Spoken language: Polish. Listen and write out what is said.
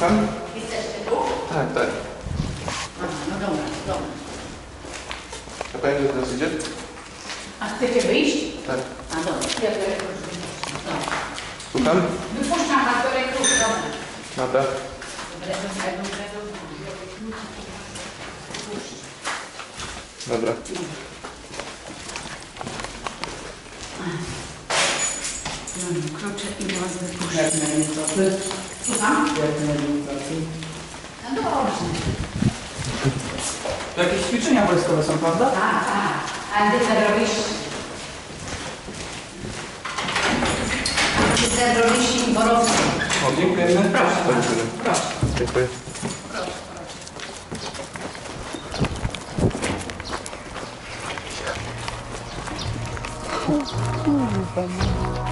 Tam? Jesteście tu? Tak, tak. Aha, no dobra, dobra. A pani do nas idzie? A chcecie wyjść? Tak. A dobra, ja to dobra. Słucham? Wypuszczam was do rekrutu, dobra. No tak. Dobra. No, kroczę i was wypuszczę. Jak na jedyncacy? Słucham? Jak na jedyncacy? No dobrze. To jakieś ćwiczenia wojskowe są, prawda? A gdy to robisz? Terroryści i Borowski. O, dziękujemy. Proszę. Proszę. Dziękuję. Proszę. Proszę.